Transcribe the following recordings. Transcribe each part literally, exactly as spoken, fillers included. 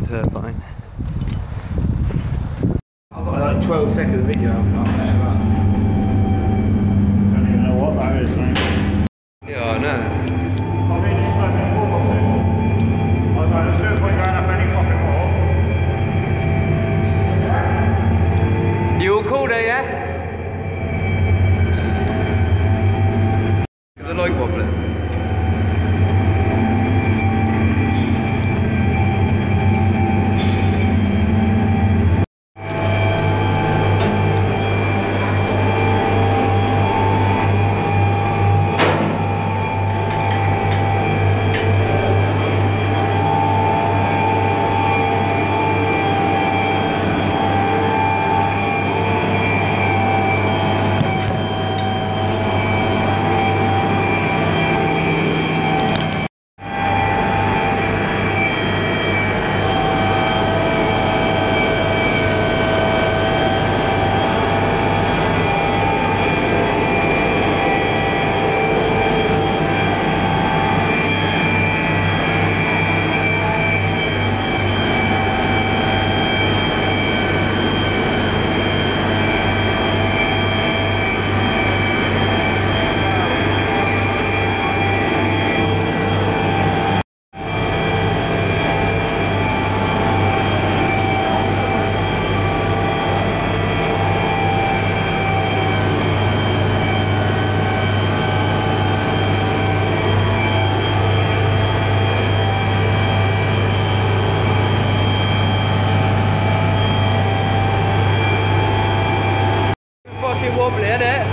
wind turbine. I've got like twelve second video of that. I don't even know what that is, man. Yeah, I know. I mean, it's like a wall box. I don't know, there's no point going up any fucking wall. You all cool there, yeah? The light wobbler. Wobbly, isn't it?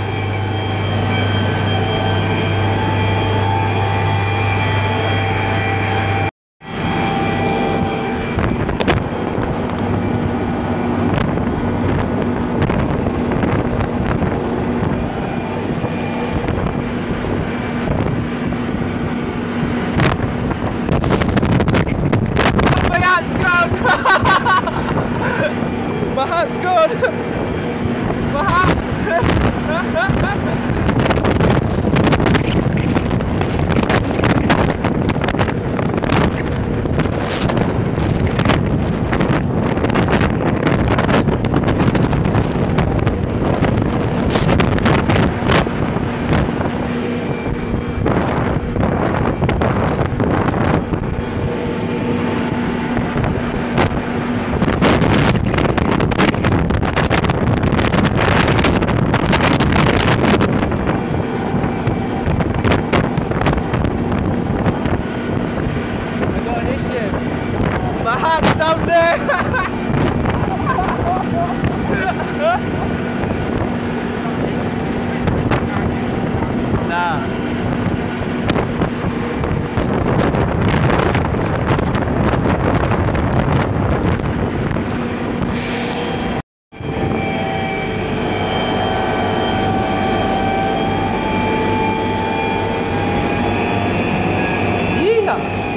My hat's gone! My hat's gone! My hat! Ha ha ha ha!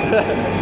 Ha ha ha.